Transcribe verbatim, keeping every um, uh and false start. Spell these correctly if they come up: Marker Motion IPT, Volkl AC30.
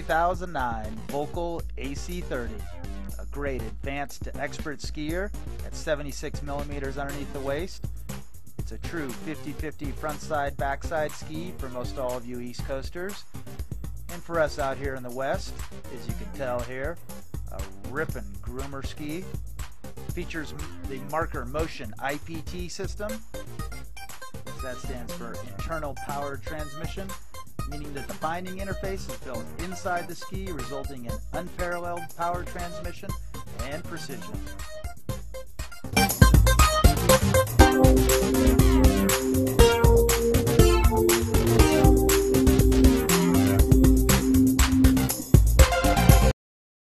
two thousand nine Volkl A C thirty, a great advanced to expert skier at seventy-six millimeters underneath the waist. It's a true fifty fifty frontside backside ski for most all of you East Coasters. And for us out here in the West, as you can tell here, a ripping groomer ski. Features the Marker Motion I P T system. That stands for internal power transmission, meaning that the binding interface is built inside the ski, resulting in unparalleled power transmission and precision.